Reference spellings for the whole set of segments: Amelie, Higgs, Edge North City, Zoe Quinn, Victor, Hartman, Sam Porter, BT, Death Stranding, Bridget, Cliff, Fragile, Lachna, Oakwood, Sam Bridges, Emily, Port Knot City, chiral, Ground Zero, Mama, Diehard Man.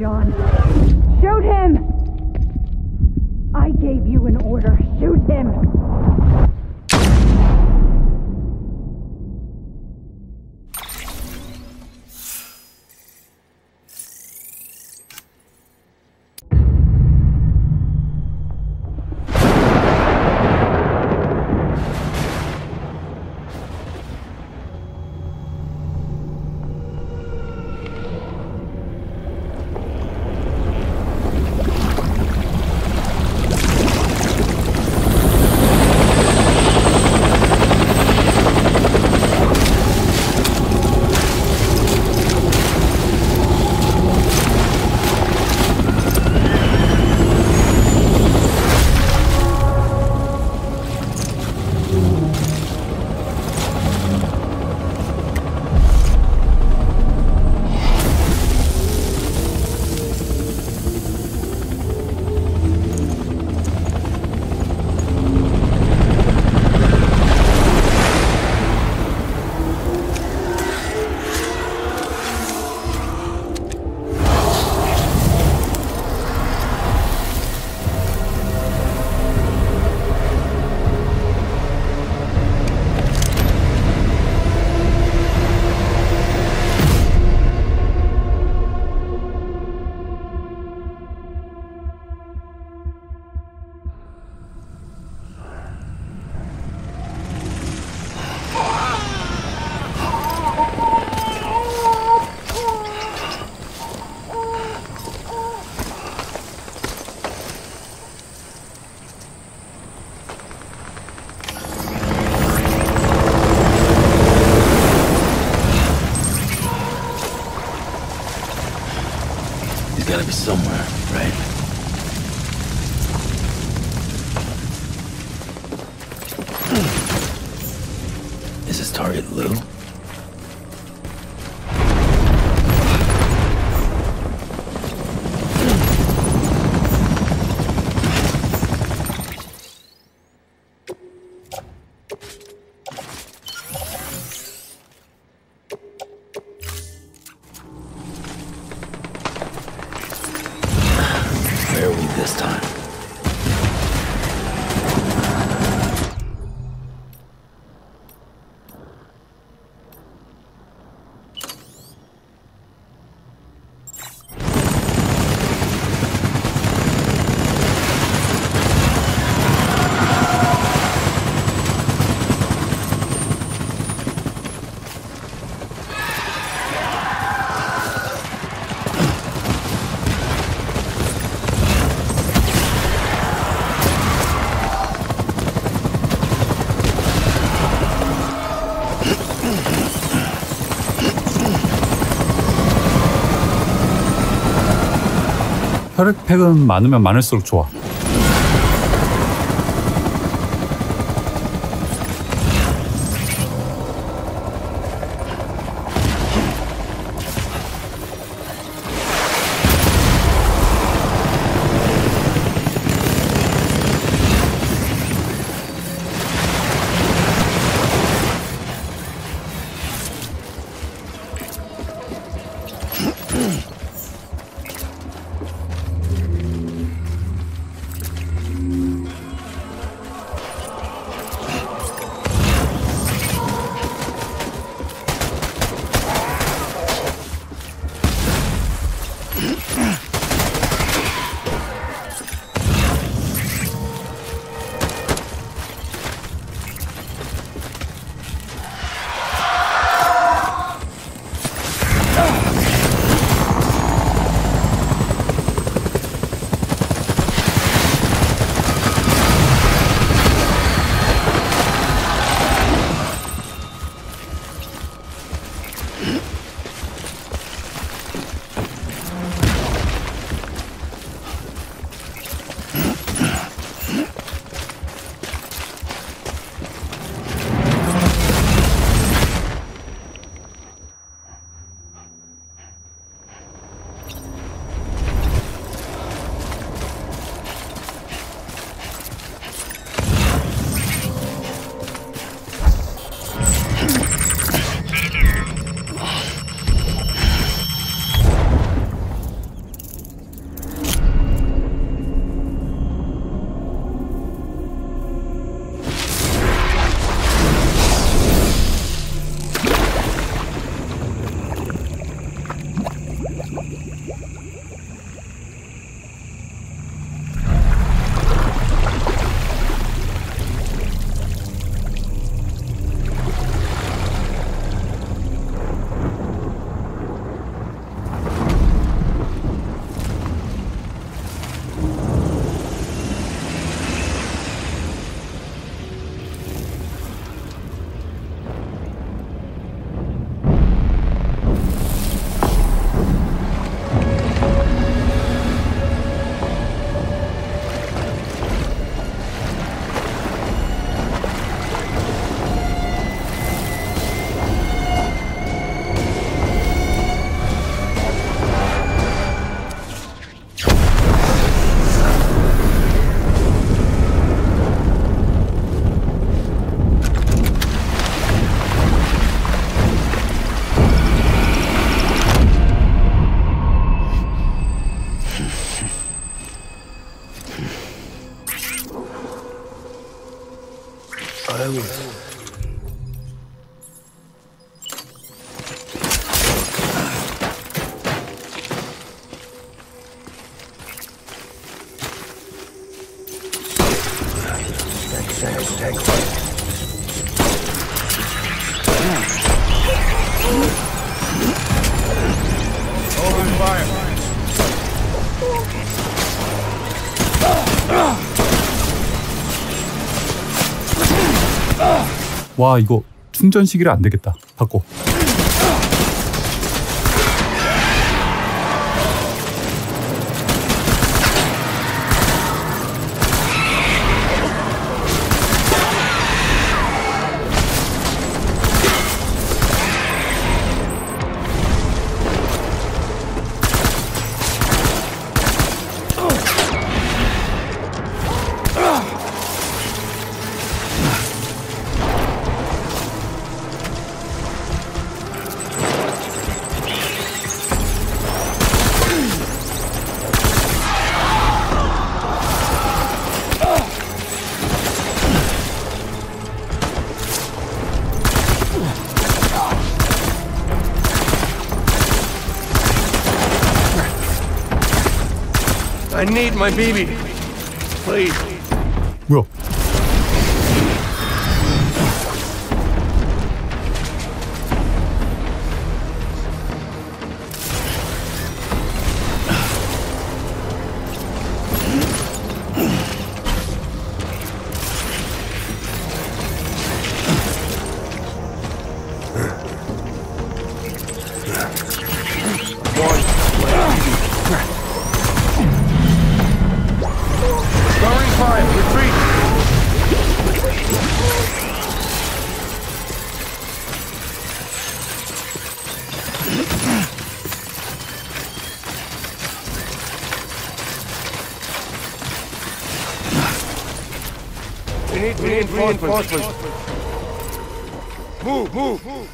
John, shoot him! I gave you an order. Shoot him! 혈액팩은 많으면 많을수록 좋아. what I wish. 와, 이거 충전 시기를 안 되겠다. 바꿔. Need my baby, please. 뭐야? Reinforcements. Move, move, move.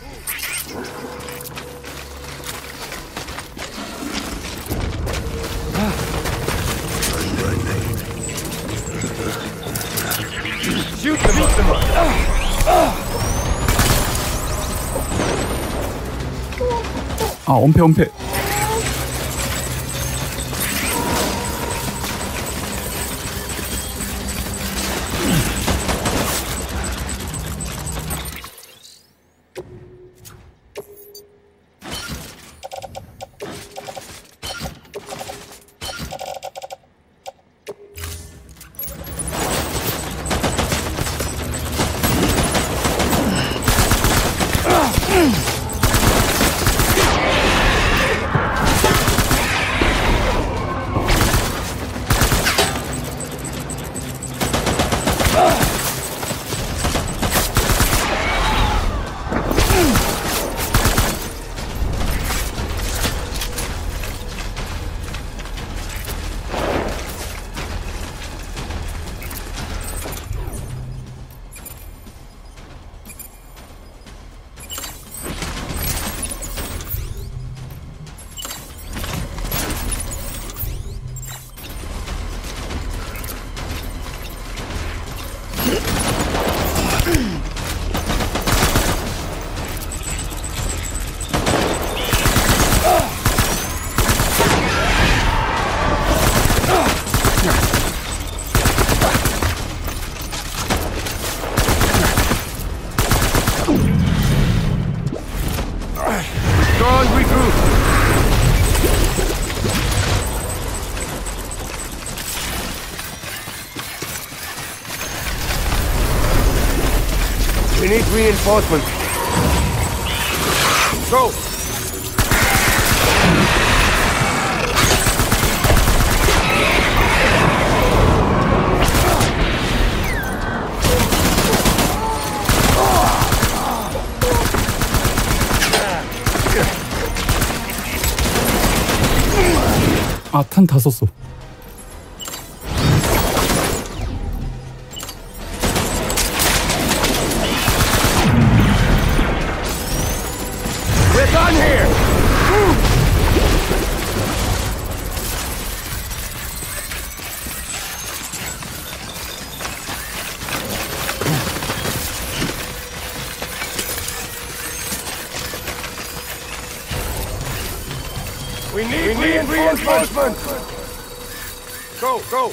Shoot them, shoot them. 아, 엄폐. Reinforcements. Go! 아, 탄 다 썼어. We need reinforcement. Go. No,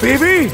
baby!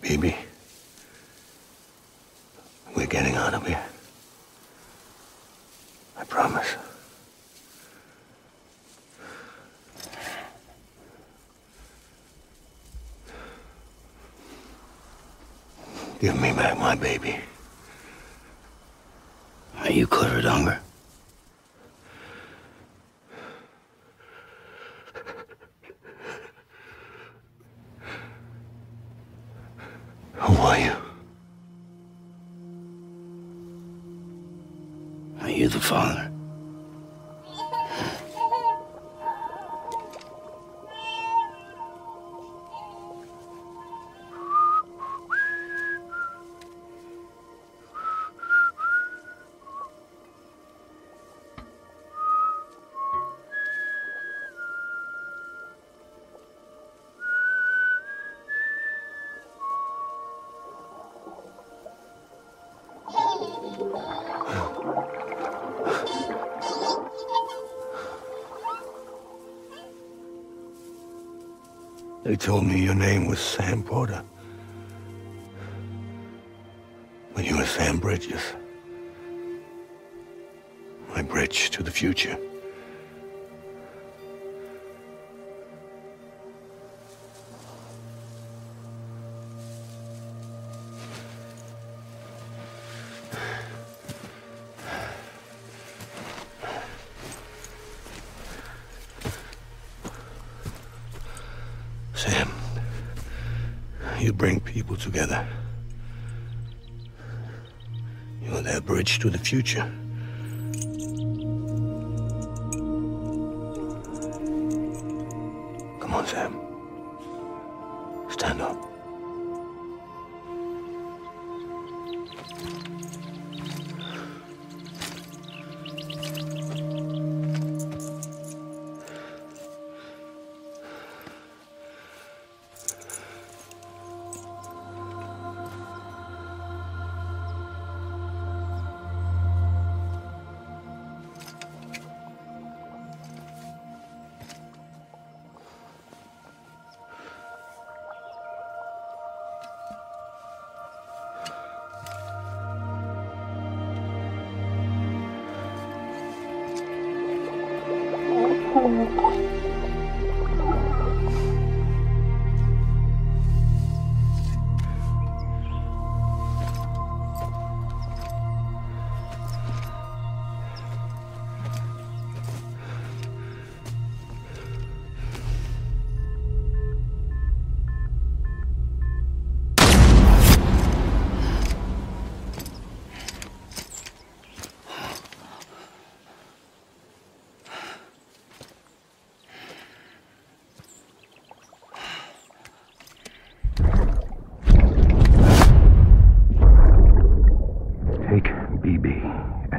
Baby, we're getting out of here. I promise. Give me back my baby. Are you covered hunger? Father, they told me your name was Sam Porter, but you were Sam Bridges. My bridge to the future. Together. You're that bridge to the future. Come on, Sam. Stand up.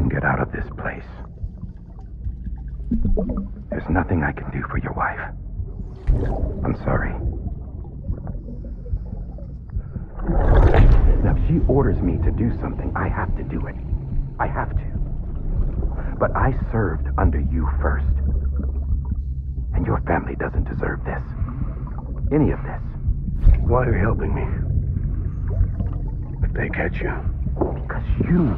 can get out of this place. There's nothing I can do for your wife. I'm sorry. Now, if she orders me to do something, I have to do it. I have to. But I served under you first. And your family doesn't deserve this. Any of this. Why are you helping me? If they catch you. Because you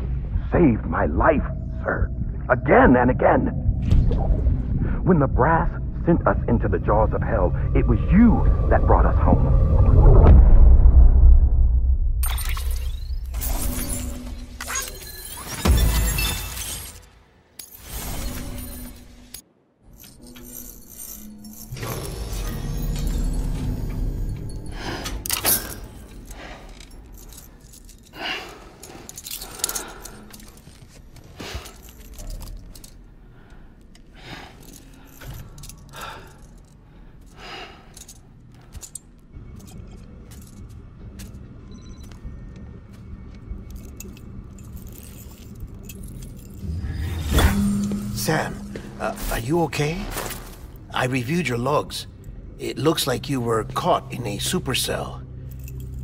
saved my life, sir. Again and again. When the brass sent us into the jaws of hell, it was you that brought us home. You okay? I reviewed your logs. It looks like you were caught in a supercell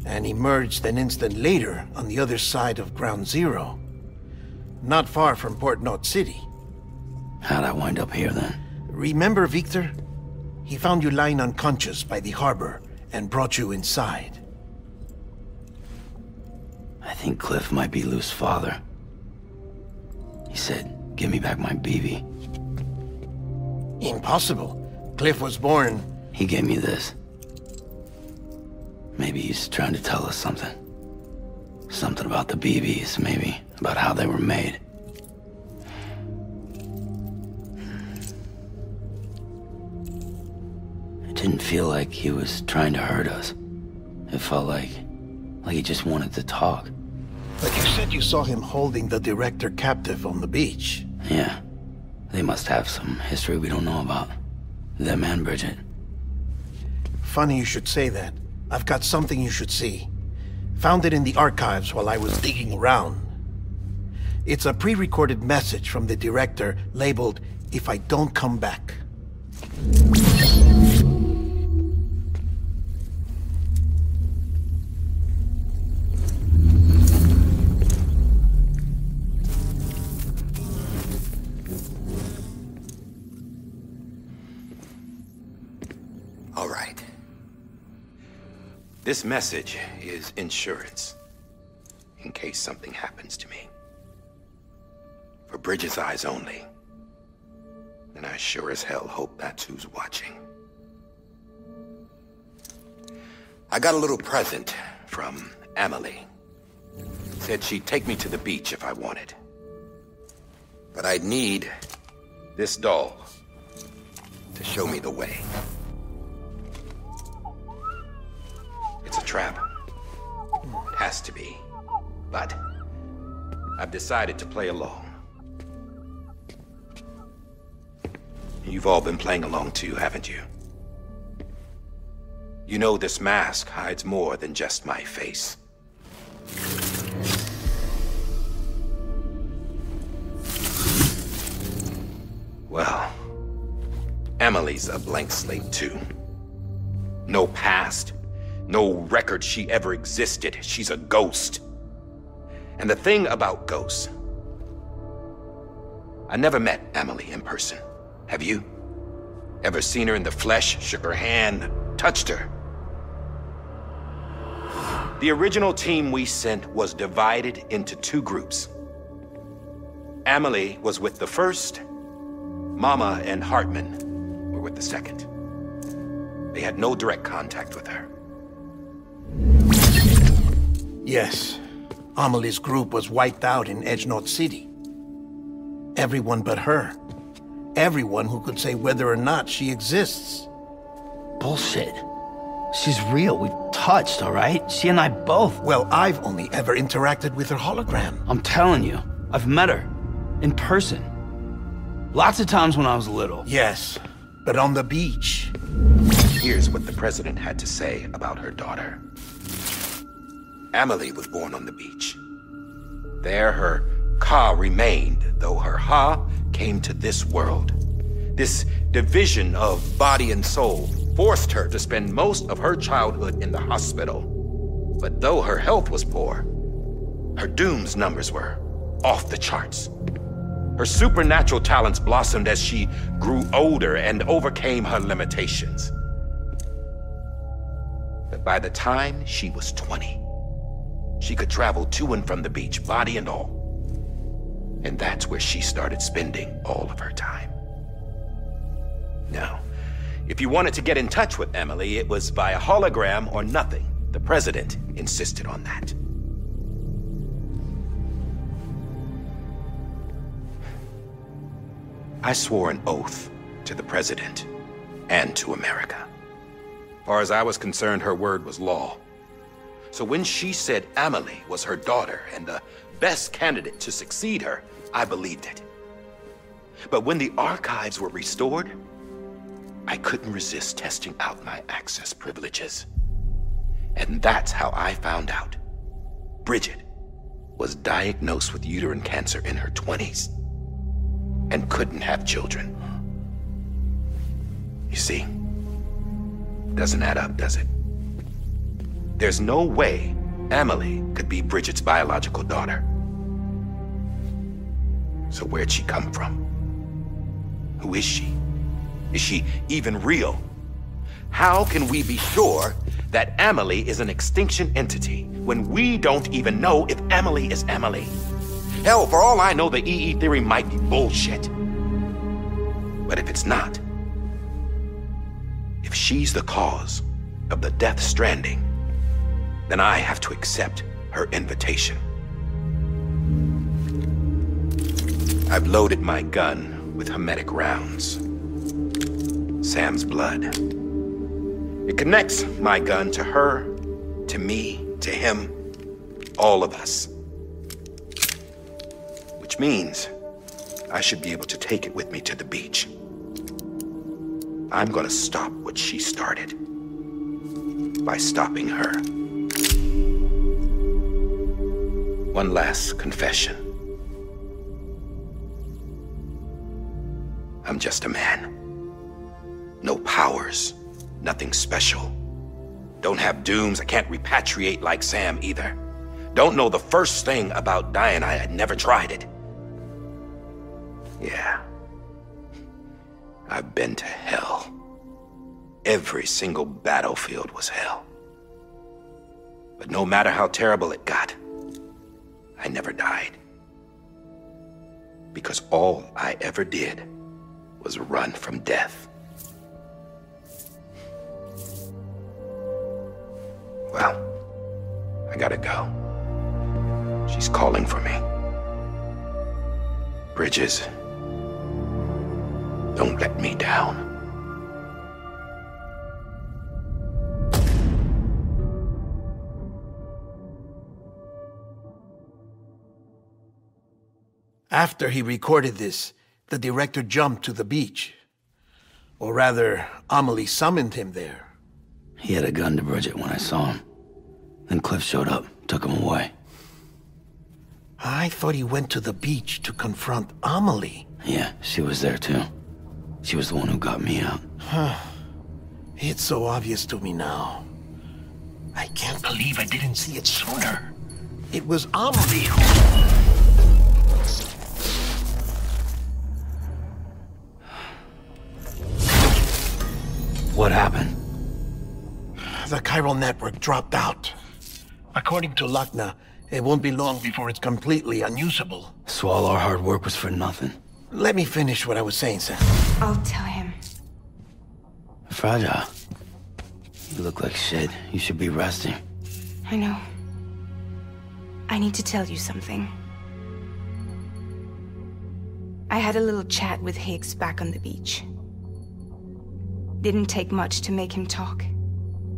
and emerged an instant later on the other side of Ground Zero, not far from Port Knot City. How'd I wind up here then? Remember Victor? He found you lying unconscious by the harbor and brought you inside. I think Cliff might be Lou's father. He said, "Give me back my BB." Impossible. Cliff was born. He gave me this. Maybe he's trying to tell us something. Something about the BBs, maybe. About how they were made. It didn't feel like he was trying to hurt us. It felt like he just wanted to talk. But you said you saw him holding the director captive on the beach. Yeah. They must have some history we don't know about. Them and Bridget. Funny you should say that. I've got something you should see. Found it in the archives while I was digging around. It's a pre-recorded message from the director labeled, "If I Don't Come Back." This message is insurance, in case something happens to me. For Bridget's eyes only. And I sure as hell hope that's who's watching. I got a little present from Amelie. Said she'd take me to the beach if I wanted. But I'd need this doll to show me the way. It's a trap. It has to be. But I've decided to play along. You've all been playing along too, haven't you? You know this mask hides more than just my face. Well, Emily's a blank slate too. No past. No record she ever existed. She's a ghost. And the thing about ghosts... I never met Amelie in person. Have you? Ever seen her in the flesh, shook her hand, touched her? The original team we sent was divided into two groups. Amelie was with the first. Mama and Hartman were with the second. They had no direct contact with her. Yes, Amelie's group was wiped out in Edge North City. Everyone but her. Everyone who could say whether or not she exists. Bullshit. She's real. We've touched, all right? She and I both. Well, I've only ever interacted with her hologram. I'm telling you, I've met her. In person. Lots of times when I was little. Yes, but on the beach. Here's what the president had to say about her daughter. Amelie was born on the beach. There, her Ka remained, though her Ha came to this world. This division of body and soul forced her to spend most of her childhood in the hospital. But though her health was poor, her doom's numbers were off the charts. Her supernatural talents blossomed as she grew older and overcame her limitations. But by the time she was 20, she could travel to and from the beach, body and all. And that's where she started spending all of her time. Now, if you wanted to get in touch with Emily, it was via hologram or nothing. The president insisted on that. I swore an oath to the president and to America. Far as I was concerned, her word was law. So when she said Amelie was her daughter and the best candidate to succeed her, I believed it. But when the archives were restored, I couldn't resist testing out my access privileges. And that's how I found out. Bridget was diagnosed with uterine cancer in her 20s and couldn't have children. You see, it doesn't add up, does it? There's no way Amelie could be Bridget's biological daughter. So where'd she come from? Who is she? Is she even real? How can we be sure that Amelie is an extinction entity when we don't even know if Amelie is Amelie? Hell, for all I know, the EE theory might be bullshit. But if it's not, if she's the cause of the Death Stranding, then I have to accept her invitation. I've loaded my gun with hermetic rounds. Sam's blood. It connects my gun to her, to me, to him, all of us. Which means I should be able to take it with me to the beach. I'm gonna stop what she started by stopping her. One last confession. I'm just a man. No powers, nothing special. Don't have dooms, I can't repatriate like Sam either. Don't know the first thing about dying, I had never tried it. Yeah. I've been to hell. Every single battlefield was hell. But no matter how terrible it got, I never died. Because all I ever did was run from death. Well, I gotta go. She's calling for me. Bridges, don't let me down. After he recorded this, the director jumped to the beach. Or rather, Amelie summoned him there. He had a gun to Bridget when I saw him. Then Cliff showed up, took him away. I thought he went to the beach to confront Amelie. Yeah, she was there too. She was the one who got me out. It's so obvious to me now. I can't believe I didn't see it sooner. It was Amelie who... What happened? The chiral network dropped out. According to Lachna, it won't be long before it's completely unusable. So all our hard work was for nothing. Let me finish what I was saying, Sam. I'll tell him. Fragile. You look like shit. You should be resting. I know. I need to tell you something. I had a little chat with Higgs back on the beach. Didn't take much to make him talk.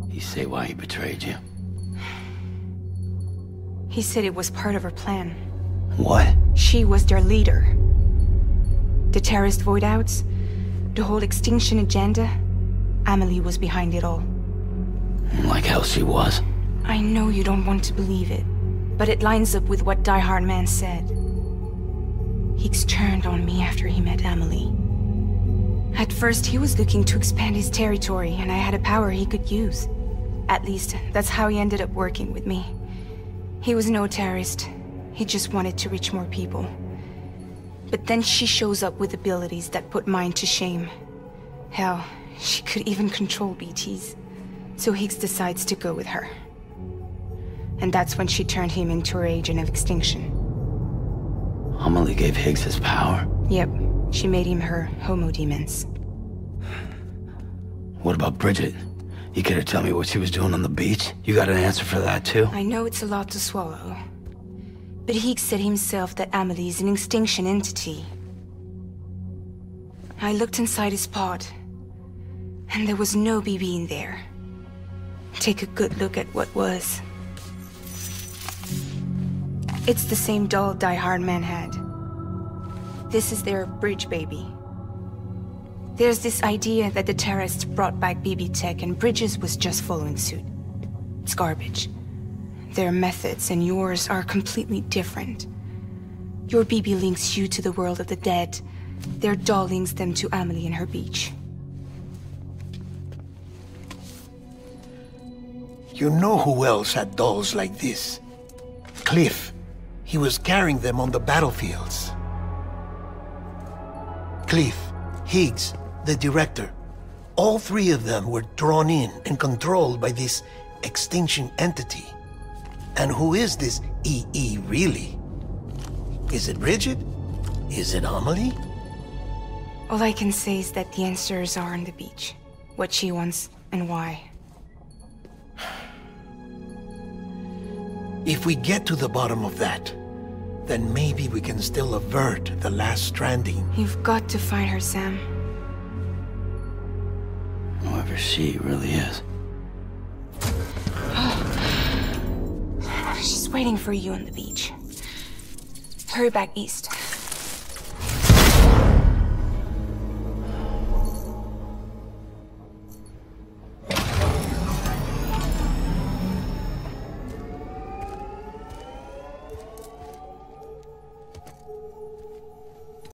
He say why he betrayed you? He said it was part of her plan. What? She was their leader. The terrorist voidouts, the whole extinction agenda, Amelie was behind it all. Like hell she was. I know you don't want to believe it, but it lines up with what Diehard Man said. Higgs turned on me after he met Amelie. At first, he was looking to expand his territory, and I had a power he could use. At least, that's how he ended up working with me. He was no terrorist. He just wanted to reach more people. But then she shows up with abilities that put mine to shame. Hell, she could even control BTs. So Higgs decides to go with her. And that's when she turned him into her agent of extinction. Amelie gave Higgs his power? Yep. She made him her homo demons. What about Bridget? You care to tell me what she was doing on the beach? You got an answer for that, too? I know it's a lot to swallow. But Higgs said himself that Amelie's an extinction entity. I looked inside his pod, and there was no BB in there. Take a good look at what was. It's the same doll Diehard Man had. This is their bridge baby. There's this idea that the terrorists brought back BB tech and Bridges was just following suit. It's garbage. Their methods and yours are completely different. Your BB links you to the world of the dead. Their doll links them to Amelie and her beach. You know who else had dolls like this? Cliff. He was carrying them on the battlefields. Cliff, Higgs, the director. All three of them were drawn in and controlled by this extinction entity. And who is this EE really? Is it Bridget? Is it Amelie? All I can say is that the answers are on the beach. What she wants and why. If we get to the bottom of that, then maybe we can still avert the last stranding. You've got to find her, Sam. However she really is. She's waiting for you on the beach. Hurry back east.